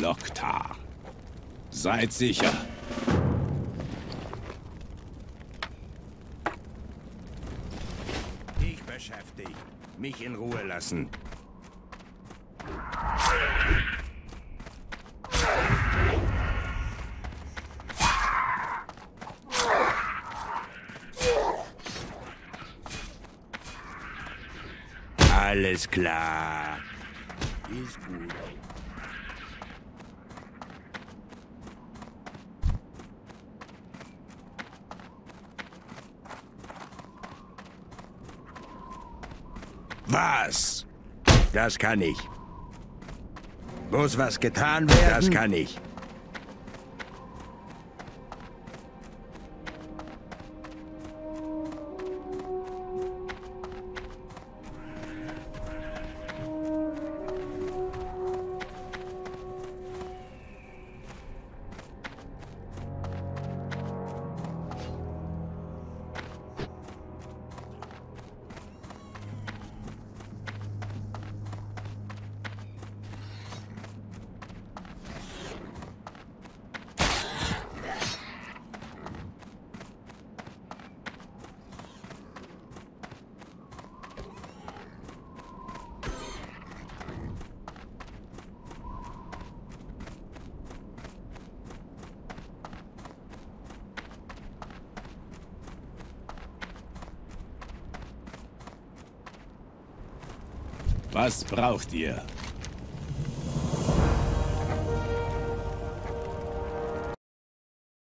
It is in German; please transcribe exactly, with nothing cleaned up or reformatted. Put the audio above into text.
Loktar. Seid sicher. Ich beschäftige mich in Ruhe lassen. Alles klar. Ist gut. Was? Das kann ich. Muss was getan werden? Das kann ich. Was braucht ihr?